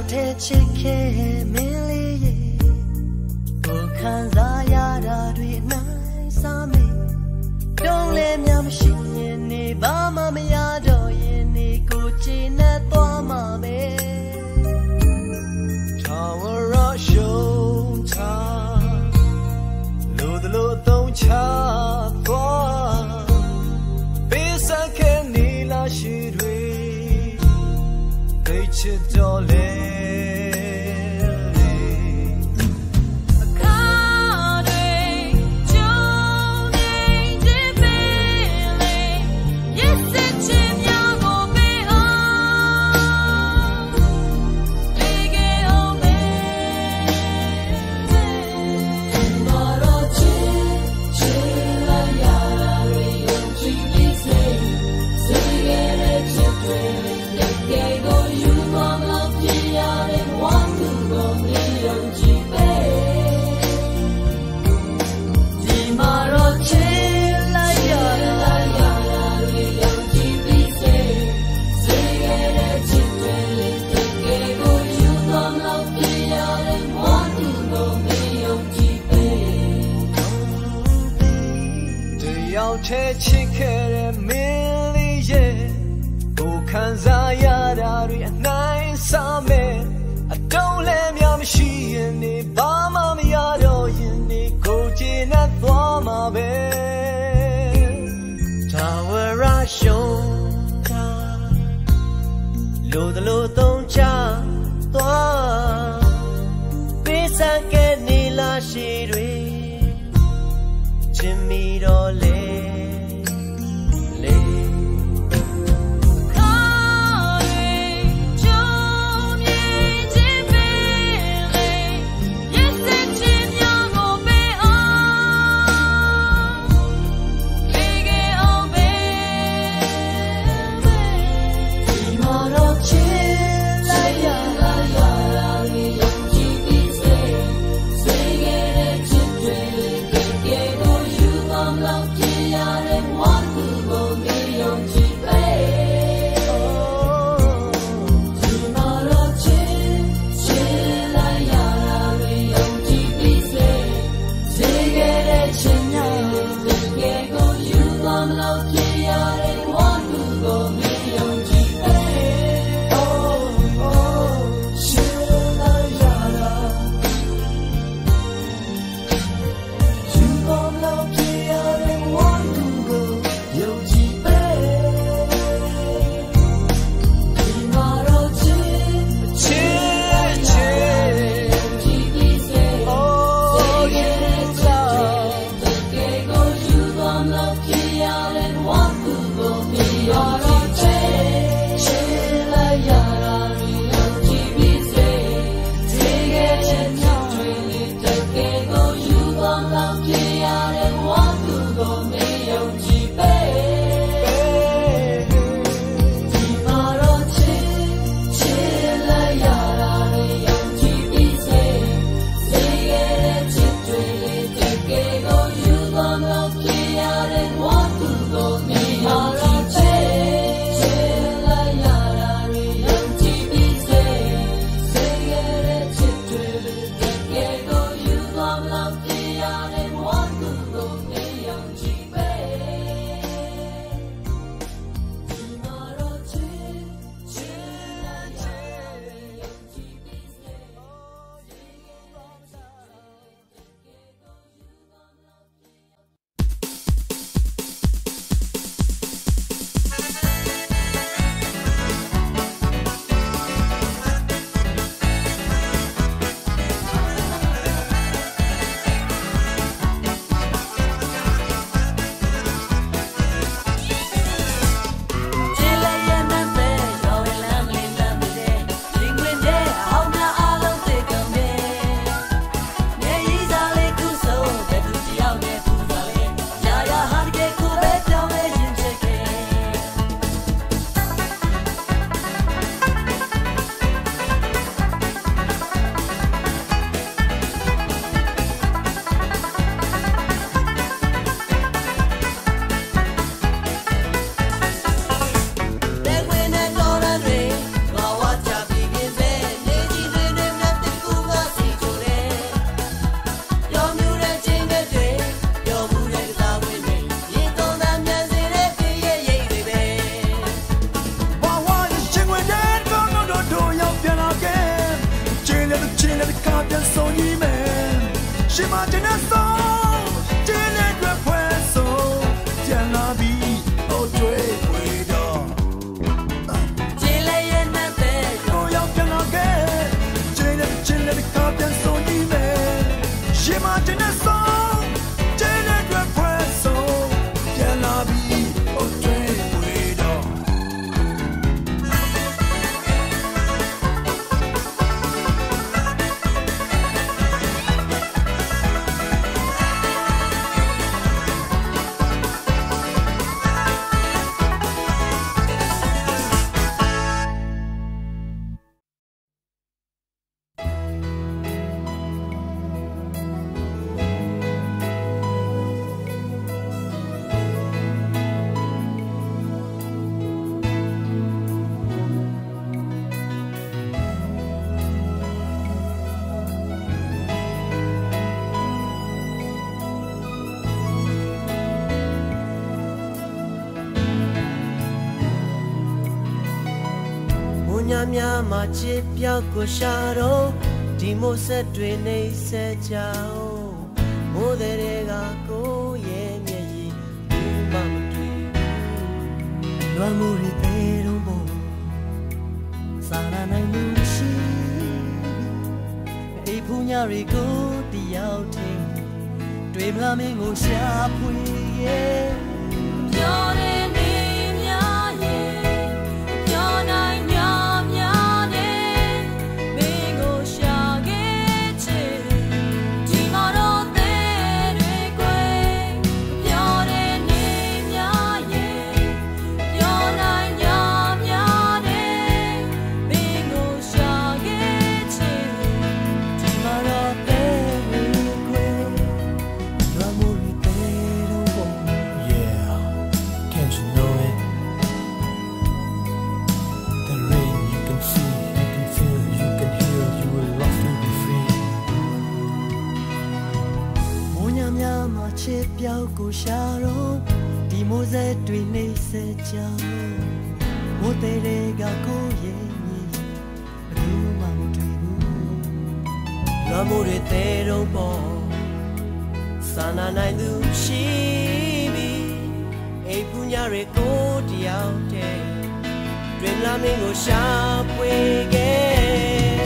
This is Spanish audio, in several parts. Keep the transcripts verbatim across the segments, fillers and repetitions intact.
छोटे चिखे मिलिए ओ खाजा यारा रे नाइ सामे डोंले म्या मशीन ने बा मा म्या दो ये ने को चिना त्वा मा बे tower of show time lo lo tong cha twa be saken ni la shi rui dei che dole te chikere milie o kanza yara ri nai same I don't let me am she in the ba ma me yaro in the go jin at twa ma be tower a show ta lo de lo tong cha twa pesa ke ni la shi ri jimmy dole le cambian son email. J'ai maintenu un son, j'ai les deux poissons, tiens la vie, oh tu es cuido. J'ai la yen à tête, non y'a aucun enquête. J'ai le, j'ai le cambian son email. J'ai maintenu un son. Mia machi pia kosharo dimo set twe nei set chao modere ga ko ye myeyi ma mtwi lo amore pero bo sana nai mu shi e punya ri ko tiao tin twe mla min ko sha pwe ye yore ni mya ye yona piao ko sharo di moze twi nei se chao mo tere ga ko ye ni ru ma mo twi bu la mo re te ro bo sana nai du shi bi ei punya re ko tiao te twi la me ko sha pwe ge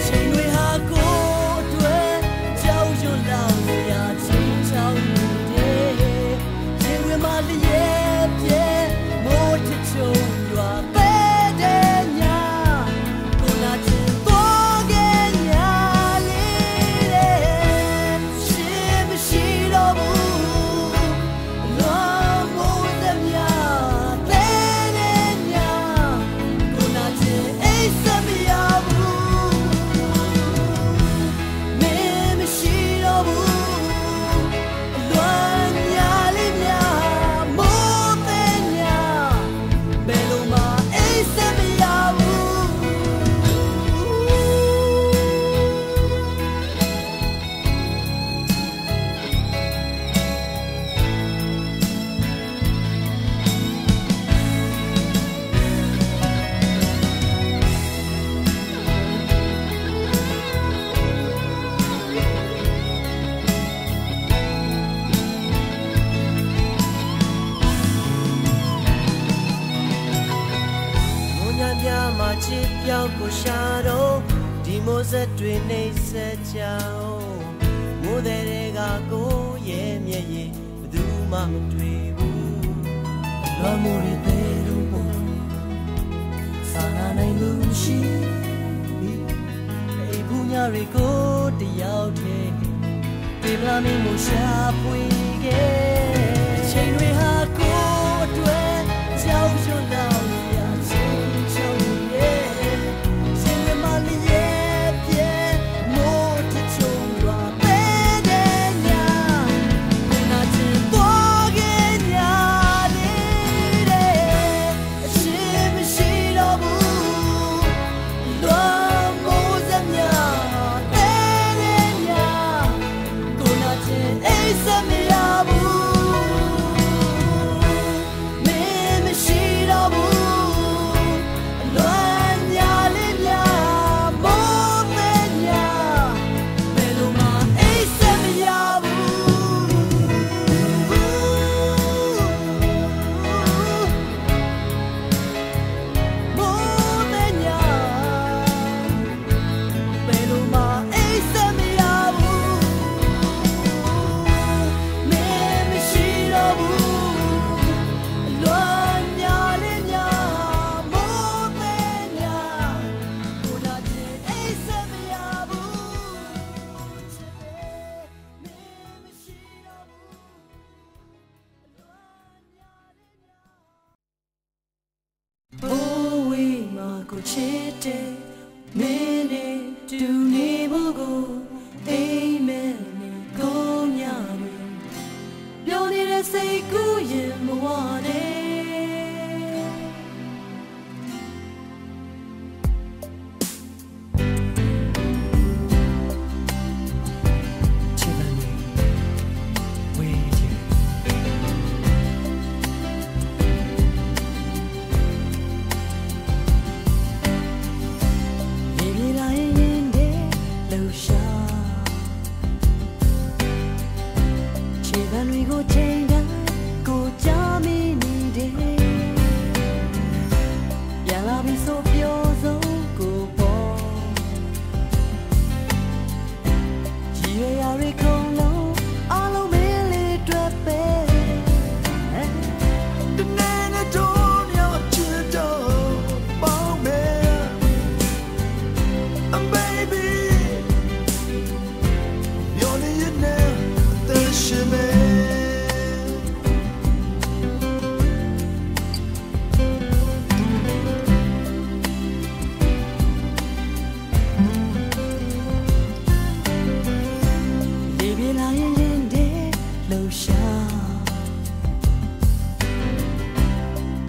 shin we ha ko twe chao yo la me ya chin chao yeah, yeah, more to do, you are better than ya. Go not to forget ya, lady. She, she don't move. No more than ya, better than ya. Go not to ace of ya, move. Maybe she don't move. No. Shadow, dimose twi nei se chao, modere ga ko ye myeyi, bdu ma mtwi bu. L'amore pero bo, sana nai lu shi, ei punya re ko tiao te, twi mla min mo sha pwe ge, chain we ha ko twe, chao chon dao ya chain chon ye. Send me 시대 미리 눈이 보고 에이맨이 거냐는 변이를 세이구일 모아네 Tiffany with you 미리 나의 인데 루샤 Tiffany with you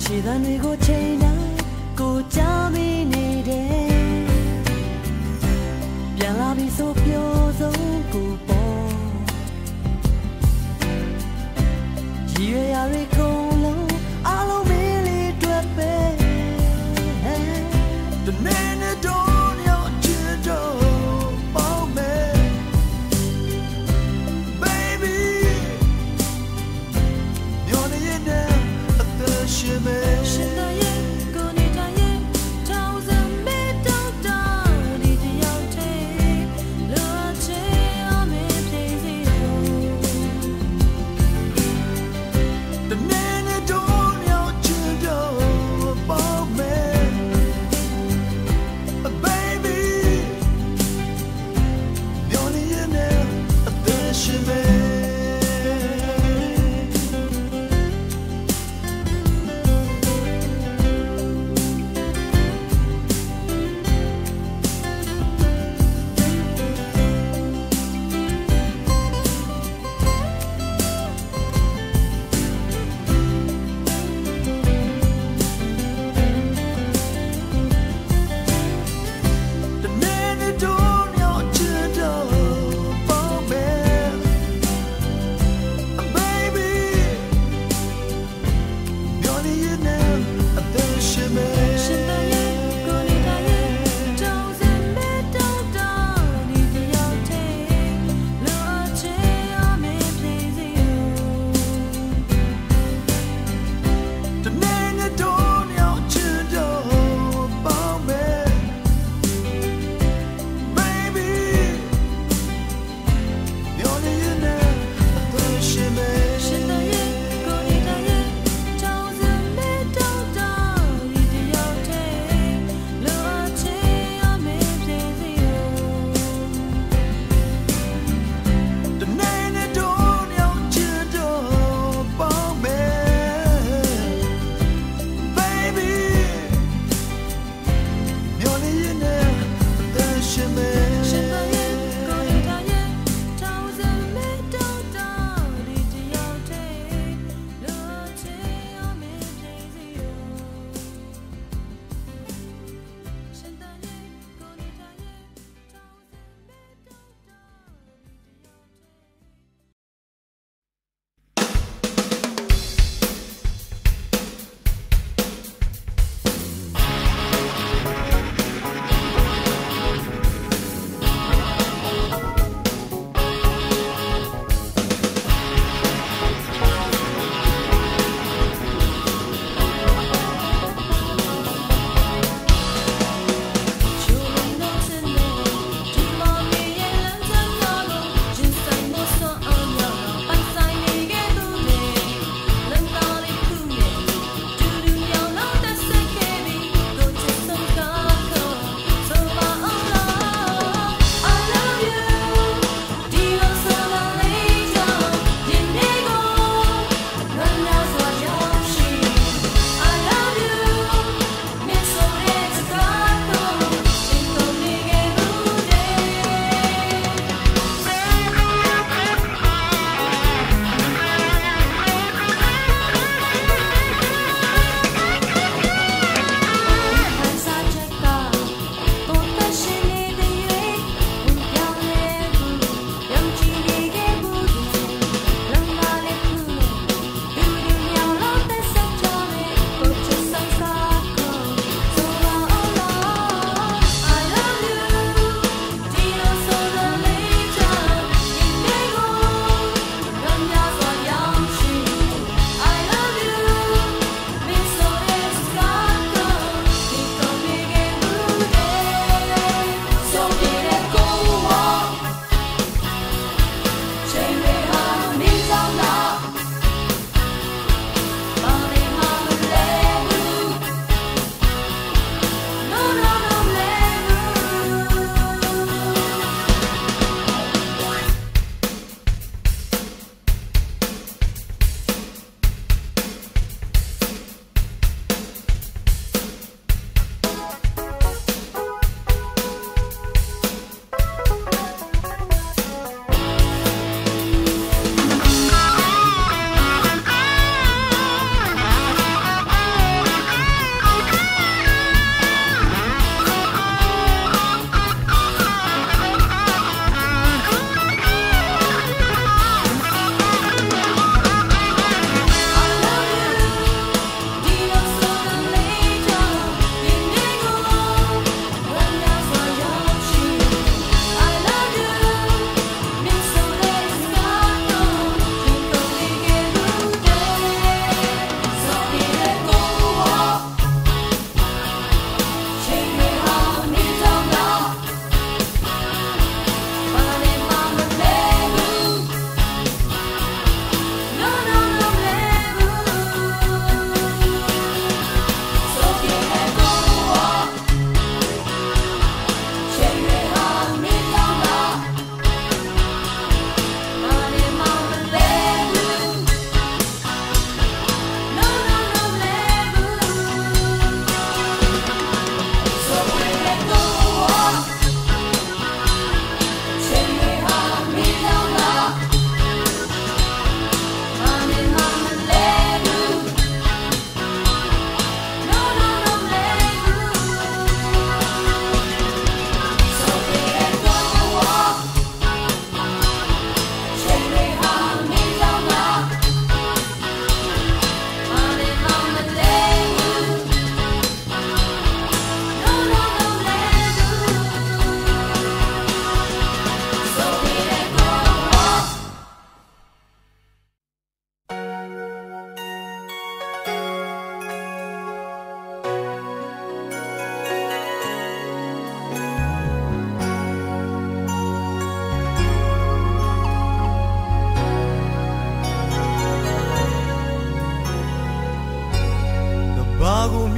Chidan ego chena ko chami ni de, bialabi so pioso kupo, jiwe ari kolo alo mili tupe, the nene donya chido baume, baby, yoni yene atashime.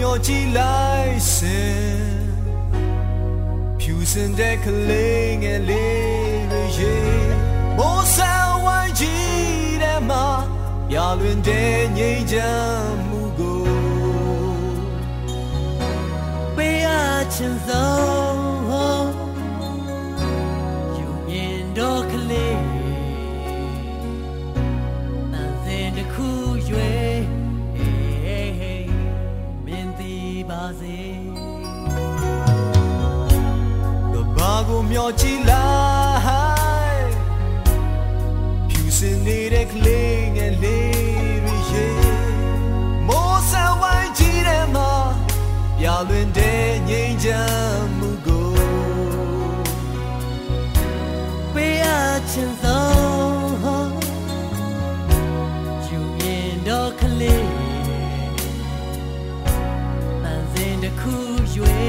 落起来时，飘散的可怜的泪水，莫想忘记的嘛，亚伦的你将不够，为爱前走，永远都可怜，难忍的苦怨。 Bago myo chilai, pusin nirek ling and liriye. Mo sa wai chirema, yalun de nyejamugo. We are chinzo, you end up clean. Manzin de kuyue.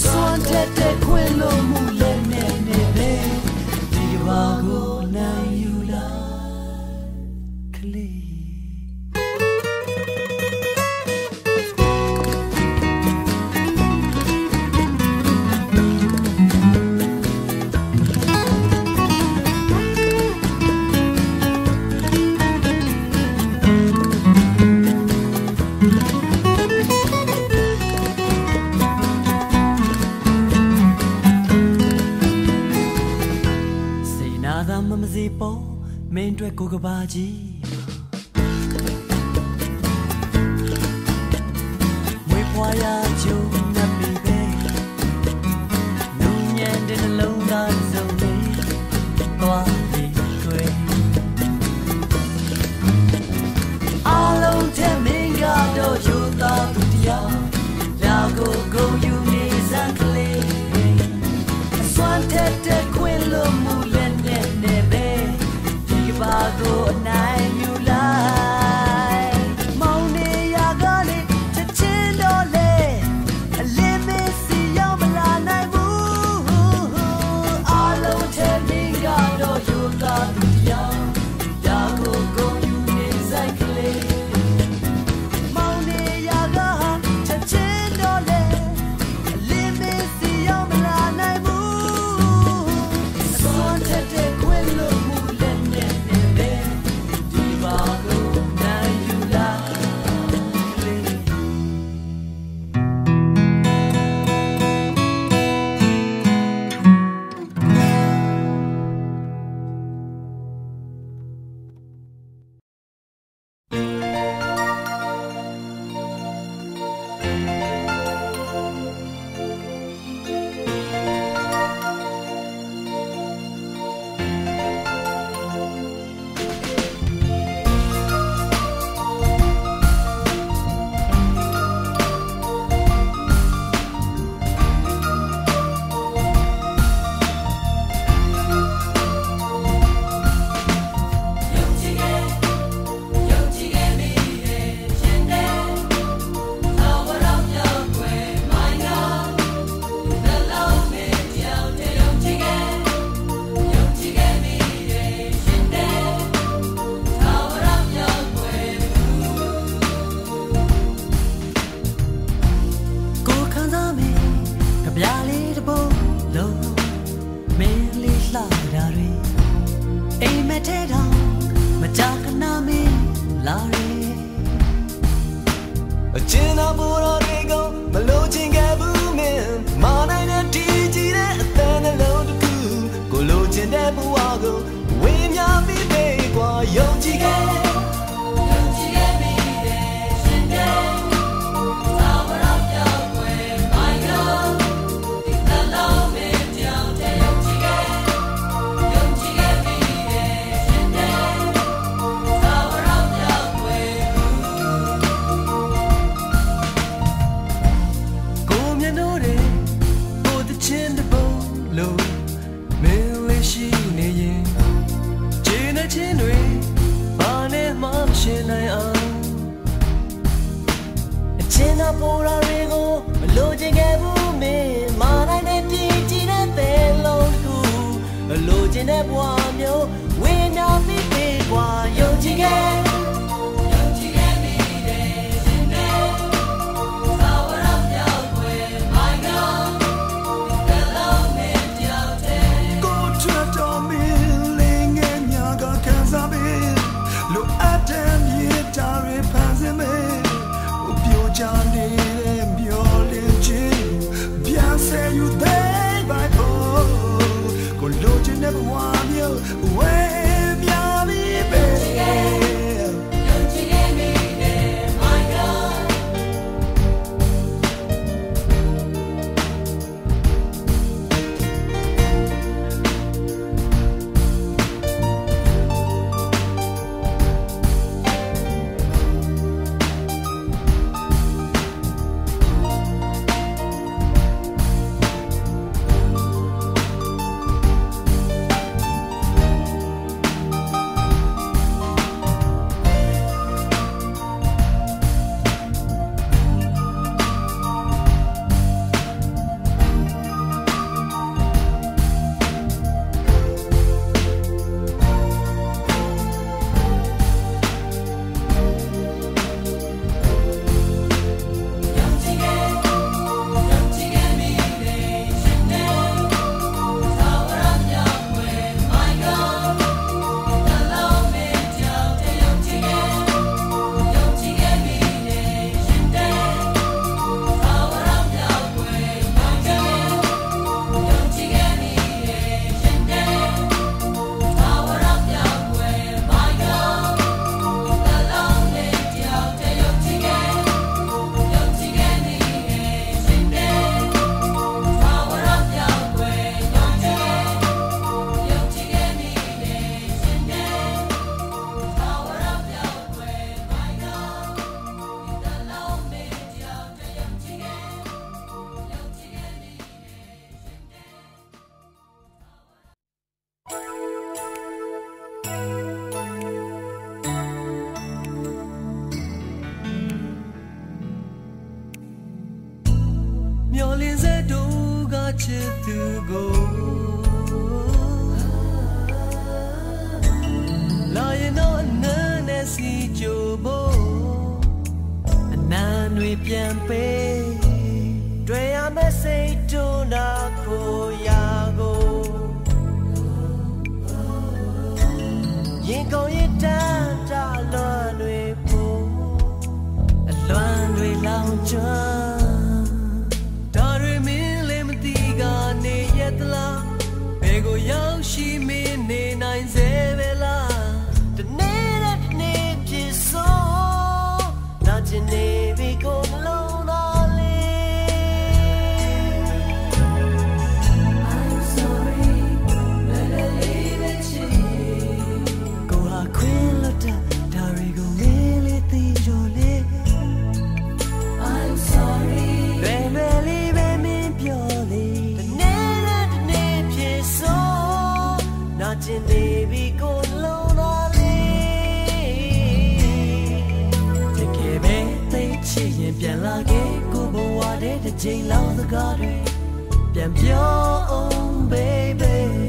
Swan that they quit no more. 고급바지 touch it through gold. Lying on an easy jobo, nan we bien pe. Dre ame se tona koyago. Yin ko yin tan ta lon we po, lon we lao cha. She me ne nine zevela the name that name is so that the name we go alone all I'm sorry let I leave it you go a quilota darigo really the jole I'm sorry let I leave Nothing baby go lonely Te queme te chien bien la que cubo a de the jail on the garden Bien bien baby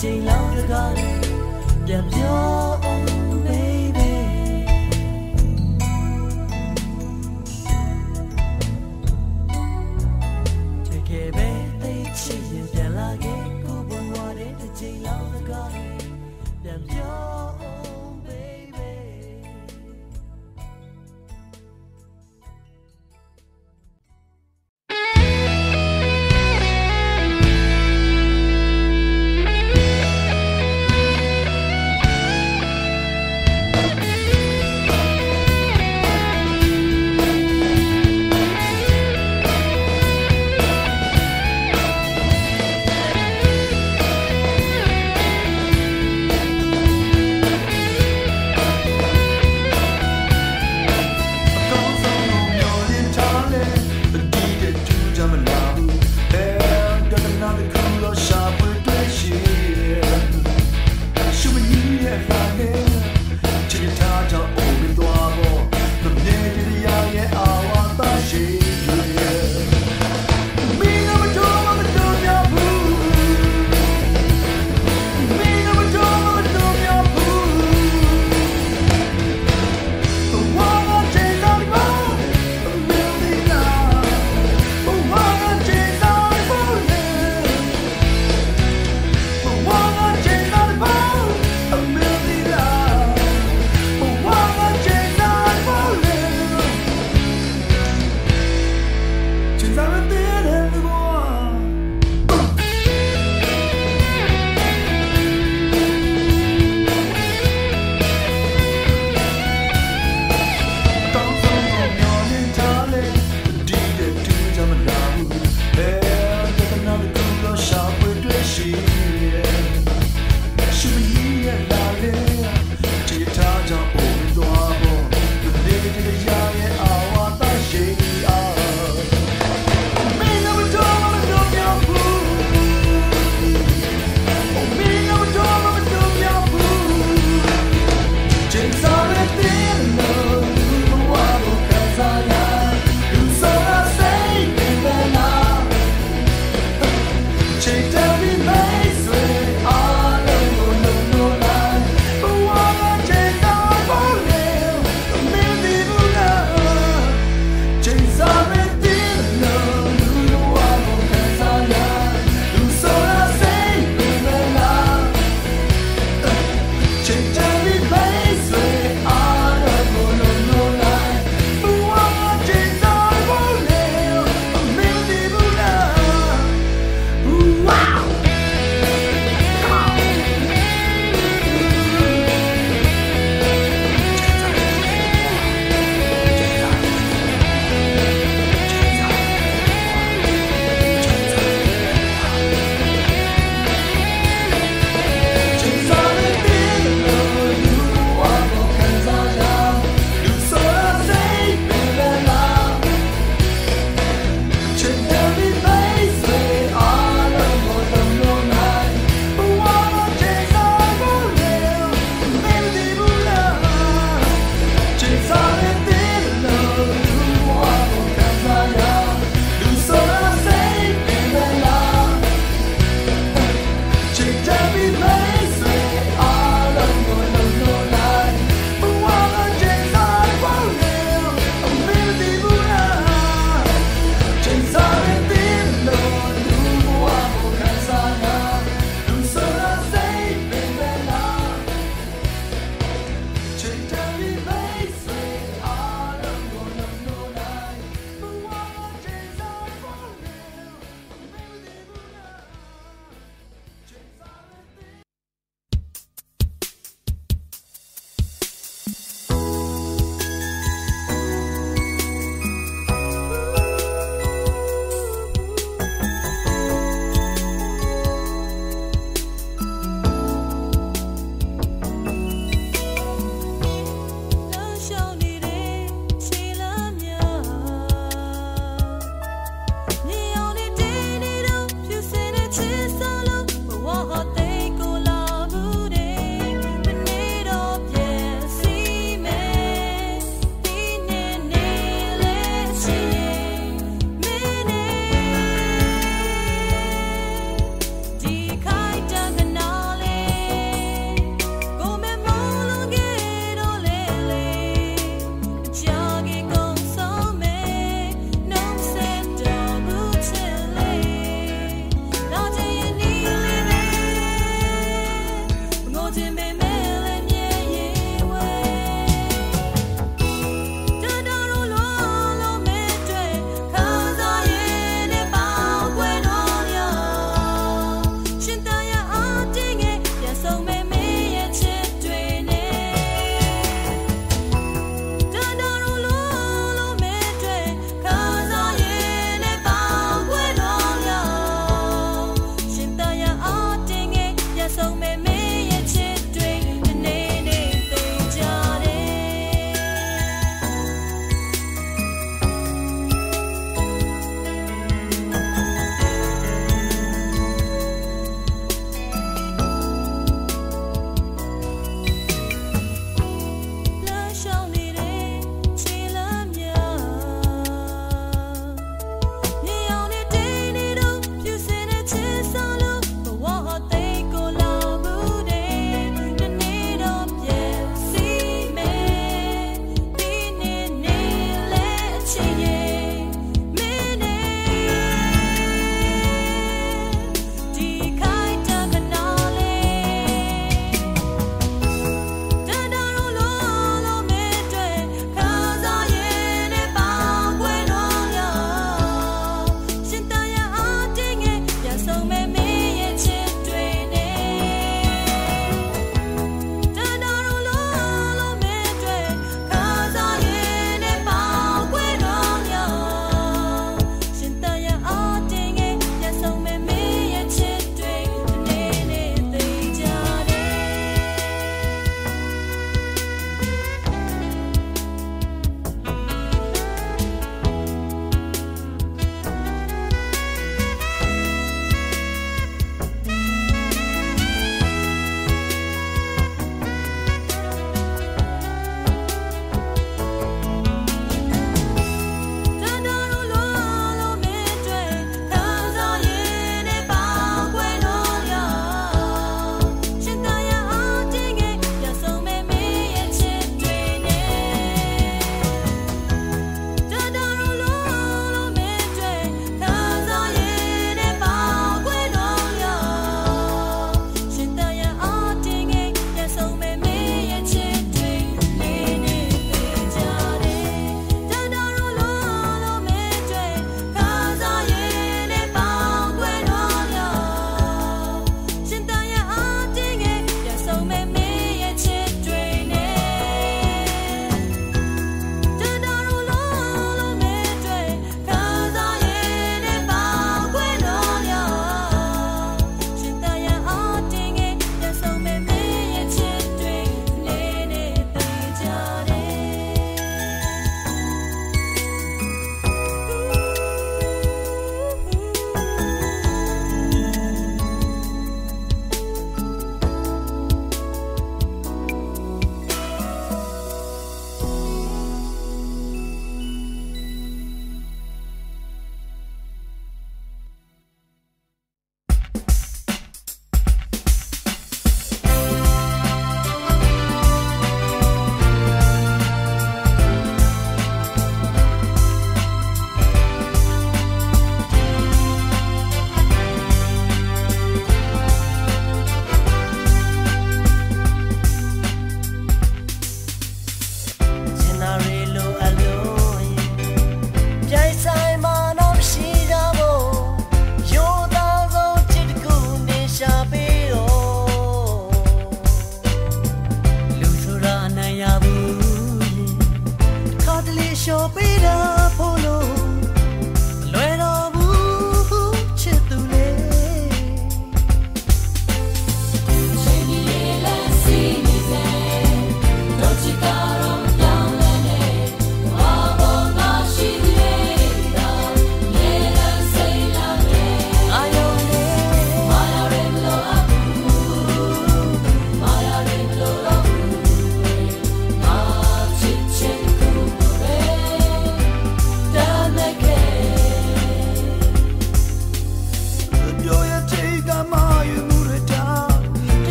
Che love the garden, yeah.